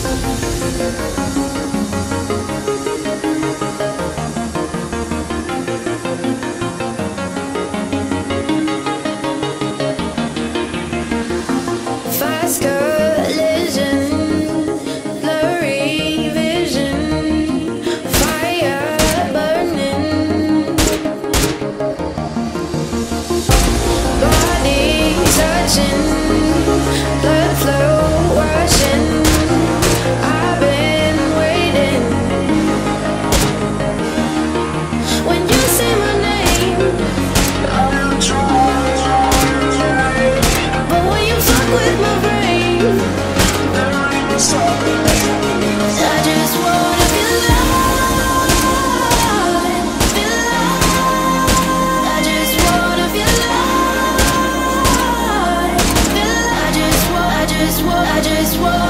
I just want